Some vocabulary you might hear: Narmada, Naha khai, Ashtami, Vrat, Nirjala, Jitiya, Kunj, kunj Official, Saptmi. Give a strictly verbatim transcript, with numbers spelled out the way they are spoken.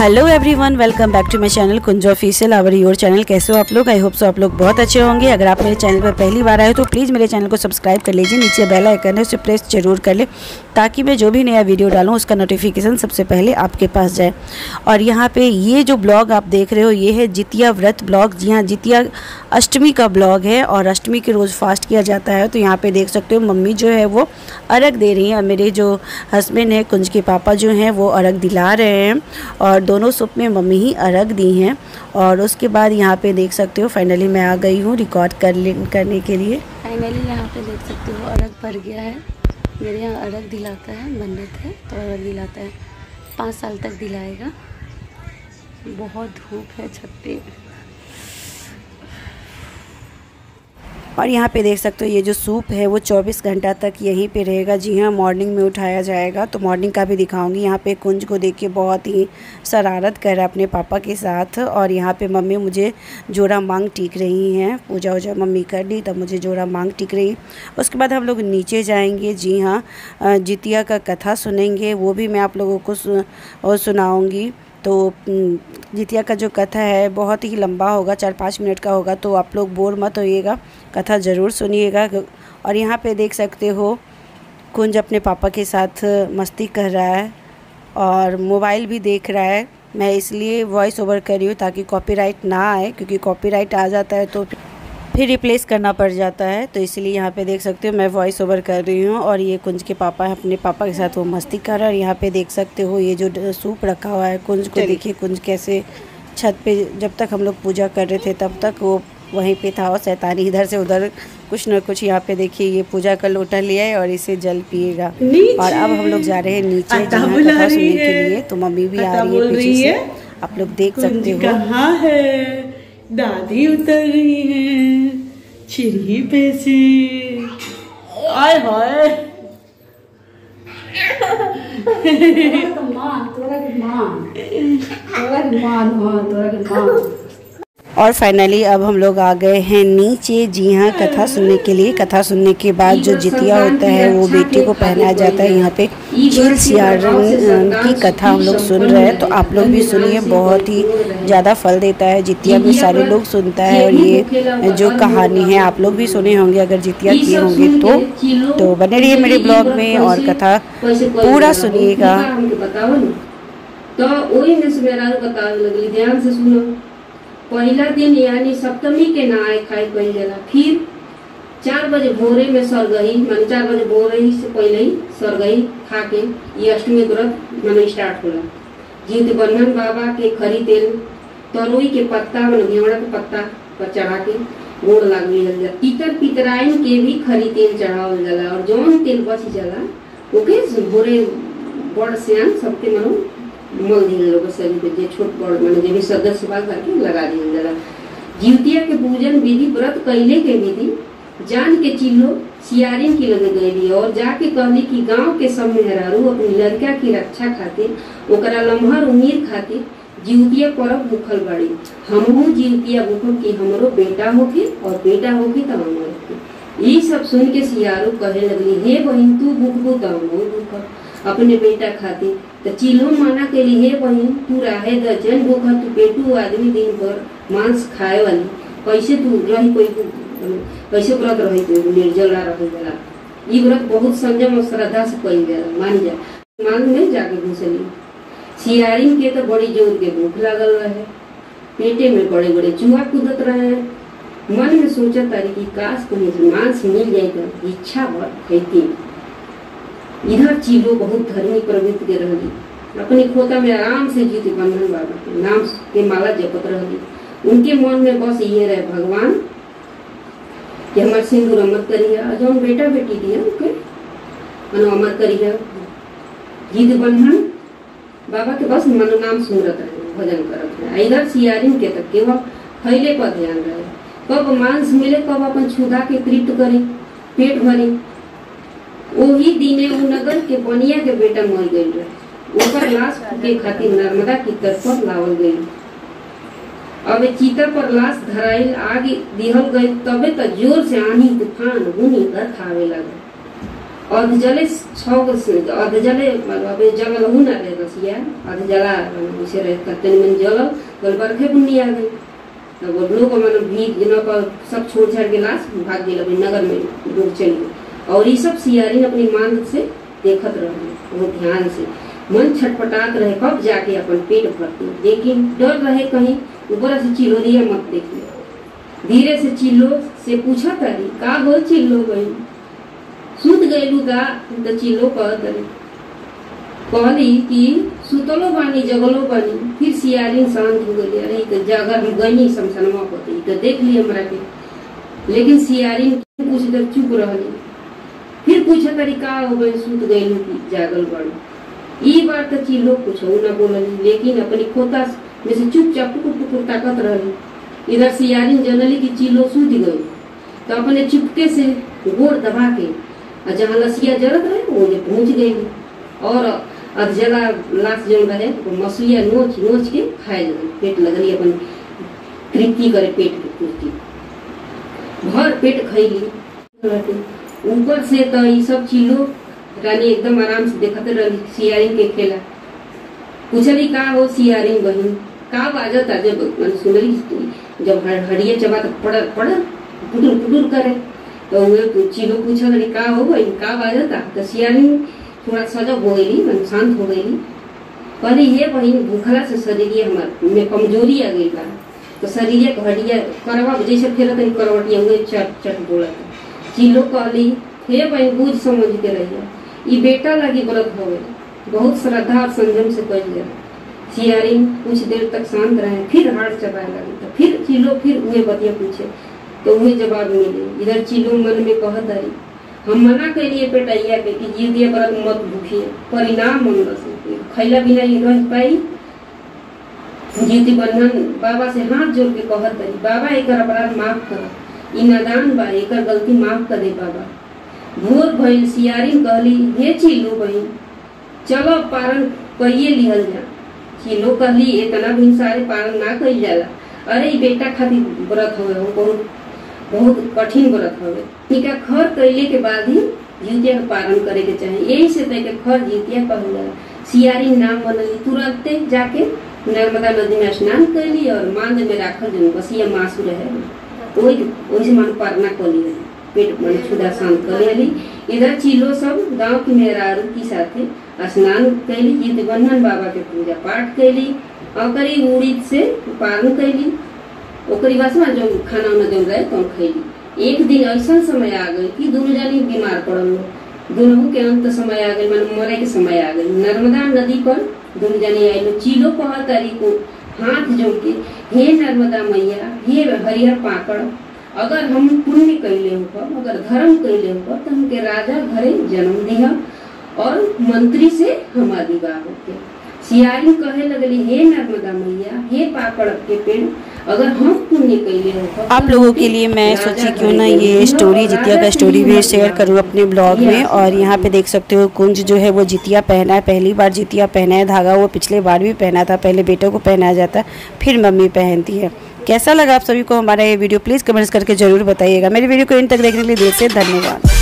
Hello everyone, welcome back to my channel Kunj official our your channel. कैसे हो आप लोग? आई होप सो आप लोग बहुत अच्छे होंगे। अगर आप मेरे चैनल पर पहली बार आए हो तो प्लीज़ मेरे चैनल को सब्सक्राइब कर लीजिए, नीचे बेल आइकन है उसे प्रेस जरूर कर ले ताकि मैं जो भी नया वीडियो डालूँ उसका नोटिफिकेशन सबसे पहले आपके पास जाए। और यहाँ पर ये जो ब्लॉग आप देख रहे हो ये है जितिया व्रत ब्लॉग। जी हाँ, जितिया अष्टमी का ब्लॉग है और अष्टमी के रोज़ फास्ट किया जाता है। तो यहाँ पर देख सकते हो मम्मी जो है वो अर्घ दे रही हैं और मेरे जो हस्बैंड हैं कुंज के पापा जो हैं वो अर्घ दिला रहे हैं और दोनों सूप में मम्मी ही अर्घ दी हैं। और उसके बाद यहाँ पे देख सकते हो फाइनली मैं आ गई हूँ रिकॉर्ड कर ले करने के लिए। फाइनली यहाँ पे देख सकते हो अर्घ भर गया है। मेरे यहाँ अर्घ दिलाता है, मन्नत है तो अर्घ दिलाता है, पाँच साल तक दिलाएगा। बहुत धूप है छत पे। और यहाँ पे देख सकते हो ये जो सूप है वो चौबीस घंटा तक यहीं पे रहेगा। जी हाँ, मॉर्निंग में उठाया जाएगा तो मॉर्निंग का भी दिखाऊंगी। यहाँ पे कुंज को देखिए बहुत ही शरारत कर रहा है अपने पापा के साथ। और यहाँ पे मम्मी मुझे जोड़ा मांग टीक रही हैं। पूजा वूजा मम्मी कर ली तब मुझे जोड़ा मांग टीक रही। उसके बाद हम लोग नीचे जाएँगे। जी हाँ, जितिया का कथा सुनेंगे, वो भी मैं आप लोगों को सुनाऊँगी। तो जितिया का जो कथा है बहुत ही लंबा होगा, चार पाँच मिनट का होगा, तो आप लोग बोर मत होइएगा, कथा ज़रूर सुनिएगा। और यहाँ पे देख सकते हो कुंज अपने पापा के साथ मस्ती कर रहा है और मोबाइल भी देख रहा है। मैं इसलिए वॉइस ओवर कर रही हूँ ताकि कॉपीराइट ना आए, क्योंकि कॉपीराइट आ जाता है तो फिर रिप्लेस करना पड़ जाता है। तो इसलिए यहाँ पे देख सकते हो मैं वॉइस ओवर कर रही हूँ। और ये कुंज के पापा है, अपने पापा के साथ वो मस्ती कर रहा है। और यहाँ पे देख सकते हो ये जो सूप रखा हुआ है कुंज को देखिए, कुंज कैसे छत पे, जब तक हम लोग पूजा कर रहे थे तब तक वो वहीं पे था और शैतानी इधर से उधर कुछ न कुछ। यहाँ पे देखिए ये पूजा का लोटा लिया है और इसे जल पिएगा। और अब हम लोग जा रहे हैं नीचे कथा सुनने के लिए। तो मम्मी भी आ रही है, आप लोग देख सकते हो। दादी उतर रही है चिड़ी पे से। आय हाय और फाइनली अब हम लोग आ गए हैं नीचे। जी हाँ, कथा सुनने के लिए। कथा सुनने के बाद जो जितिया होता है वो बेटी को पहनाया जाता है। यहाँ पे झील सियारन की कथा हम लोग सुन रहे हैं, तो आप लोग भी सुनिए, बहुत ही ज़्यादा फल देता है। जितिया भी सारे लोग सुनता है। और ये जो कहानी है आप लोग भी सुने होंगे अगर जितिया किए होंगे तो। तो बने रहिए मेरे ब्लॉग में और कथा पूरा सुनिएगा। तो वही लगली, ध्यान से सुनो। पहला दिन यानी सप्तमी के नहाय खाए कही गया। फिर चार बजे भोरे में सरगही, मानी चार बजे भोरे ही से पहले ही सरगही खा के ये अष्टमी व्रत मानी स्टार्ट होला। जीत बंधन बाबा के खरी तेल, तरोई के पत्ता मानी घेवड़ा के पत्ता पर चढ़ा के गोड़ लागू जाला। पितर पितराइन के भी खरी तेल चढ़ावल जाला और जौन तेल बच जाला ओके भोरे बड़ सियान सबके मानो मल दिया लोग शरीर पे, जो छोट बड़ माने जो भी सदस्य बाल करके लगा दिया जरा। जितिया के पूजन विधि व्रत कैले के विधि जान के चिल्लो सियारिन की लग गई और जाके कहली कि गांव के सब मेहरारू अपनी लड़का की रक्षा खातिर ओकरा लम्हर उम्मीद खातिर जितिया परब भूखल बाड़ी। हमहू जितिया भूखल कि हमरो बेटा होके और बेटा होके तो हम होके। ये सब सुन के सियारू कहे लगली, हे बहन तू भूखबू तो हम भूखल अपने बेटा खातिर। तो चिल्हो माना के लिए बहन तू राहे दर्जन भूखा, तू बेटू आदमी दिन भर मांस खाए वाली, कैसे तू रही कोई कैसे व्रत रही कोई निर्जला रही जला। ये व्रत बहुत संयम और श्रद्धा से कही जला, मान जा मान में जाके घुसली। सियारिन के तो बड़ी जोर के भूख लागल रहे, पेटे में बड़े बड़े चूहा कूदत रहे। मन में सोचा तारी की काश को मांस मिल जाएगा, इच्छा भर खेती। इधर चीलो बहुत धर्मी प्रवृत्ति के रही, अपने खोता में आराम से जीत बंधन बाबा के नाम के माला जपत रही। उनके मन में बस ये रहे भगवान कि हमारे सिंदूर अमर करिया, जो बेटा बेटी दिया ओके मनो अमर करिया। जीत बंधन बाबा के बस मनो नाम सुन रहा है, भजन करत रहे। इधर सियारिन के तक केवल फैले पर ध्यान रहे, कब मांस मिले कब अपन छुदा के तृप्त करे पेट भरी। वही दिने उ नगर के बनिया के बेटा मर गई रहे, ओकर लाश के खातिर नर्मदा की तट पर लावल गई। अब चीता पर लाश धराइल आगे दिहल गई, तबे तो जोर से आंधी तूफान हुनी घर खावे लगा। अर्धजले छौको अर्धजले जगल हूँ ना ले बसिया अर्धजला उसे रहता तेन मन जगल बोल बरखे बुन्नी आ गई तो बोल लोग मतलब भीग दिनों पर सब छोड़ छाड़ के लाश भाग गए अपने नगर में डूब चल गए। और ये सब सियारिन अपनी मान से देखत रहे बहुत ध्यान से, मन छटपटात रहे कब जाके अपन पेट भरती, लेकिन डर रहे कहीं ऊपर से चिल्लोरिया मत देखिए। धीरे से चिल्लो से पूछा तारी का हो चिल्लो गई सूत गयलू का तो चिल्लो कह तरी कहली कि सुतलो बानी जगलो बानी। फिर सियारिन शांत हो गई, अरे तो जगह हम गई शमशानमा होती तो देख ली हमरा के, लेकिन सियारिन कुछ देर चुप रही। फिर पूछा तारी का हो गई सूत गयलू की जागल बानी। ई बार तो चिल्लो कुछ न बोलली, लेकिन अपनी खोता में से चुपचाप टुकुर टुकुर ताकत रही। इधर सियारिन जनली की चिल्लो सूत गई तो अपने चुपके से गोर दबा के जहाँ लसिया जरत रहे वो जो पहुँच गई और अधजला लाश जन रहे वो मसुआ नोच नोच के खाए लगे, पेट लगली अपन तृप्ति करे पेट की पूर्ति भर पेट खैली। ऊपर से तो ये सब चिल्लो रानी एकदम आराम से देखते रही सियारिन के खेला। पूछली का हो सियारिन बहन का बाजत आज सुनली जब हरिये चबा तो पड़ पड़ पुटुर पुटुर करे तो वे चिलो पूछा गई का हो गई का बाजता तो सियारिन थोड़ा सजग हो गई मन शांत हो गई। कहली हे बहन भूखला से शरीर हमारे में कमजोरी आ गई बा तो शरीर हडिया करवा जैसे खेल तनी करवटिया हुए चट चट बोला। चिलो कहली हे बहन बूझ समझ के रहिए, बेटा लगी व्रत हो गई बहुत श्रद्धा और संयम से कह गया। सियारिन कुछ देर तक शांत रहे फिर हार चबाए लगी तो फिर चिलो फिर वे बतिया पूछे तो उन्हें जवाब मिले। इधर चिलो मन में कहत आई हम मना करिए बेटैया के कि जितिया व्रत मत भूखिए, परिणाम मन रसे खैला बिना ही रह पाई। जिति बंधन बाबा से हाथ जोड़ के कहत आई बाबा एक अपराध माफ कर, इ नादान बा एक गलती माफ कर दे बाबा। भोर भइल सियारिन कहली हे चिलो बहन चलो पारण करिए लिहल जा। चिलो कहली इतना भी सारे पारण ना कइल जाला, अरे बेटा खातिर व्रत होवे हो बहुत बहुत कठिन व्रत होवे, टीका खर कैले के बाद ही जितिया पारण करे के चाहे, यही से तय के खर जितिया कहल जाला। सियारिन नाम बनली, तुरंते जाके नर्मदा नदी में स्नान कैली और मांद में राखल जन बसिया मासू रहे वही मन पारणा कली रहे पेट मन छुदा शांत करेली। इधर चिलो सब गाँव की मेहरारू की साथे स्नान कैली, जित बंधन बाबा के पूजा पाठ कैली और उड़ीद से पारण कैली ओकरी वासना जो खाना उना जो रहे तो खैली। एक दिन ऐसा समय आ गई कि दोनों जानी बीमार पड़ल, दोनों के अंत समय आ गई मन मरे के समय आ गई। नर्मदा नदी पर दोनों जानी आयलो, चिलो कहत तारी को हाथ जोड़ के हे नर्मदा मैया हे हरिहर पाकड़ अगर हम पुण्य कैले होकर अगर धर्म कैले होकर तो हमके राजा घरे जन्म दिया और मंत्री से हमार विवाह होके। सियारिन कहे लगली हे नर्मदा मैया हे पाकड़ के पेड़ अगर हम पुण्य कैले हो। आप लोगों के लिए मैं सोची क्यों ना ये स्टोरी जितिया का स्टोरी भी शेयर करूँ अपने ब्लॉग में। और यहाँ पे देख सकते हो कुंज जो है वो जितिया पहना है, पहली बार जितिया पहना है धागा, वो पिछले बार भी पहना था, पहले बेटों को पहनाया जाता फिर मम्मी पहनती है। कैसा लगा आप सभी को हमारा ये वीडियो, प्लीज़ कमेंट्स करके ज़रूर बताइएगा। मेरी वीडियो को इन तक देखने के लिए दिल से धन्यवाद।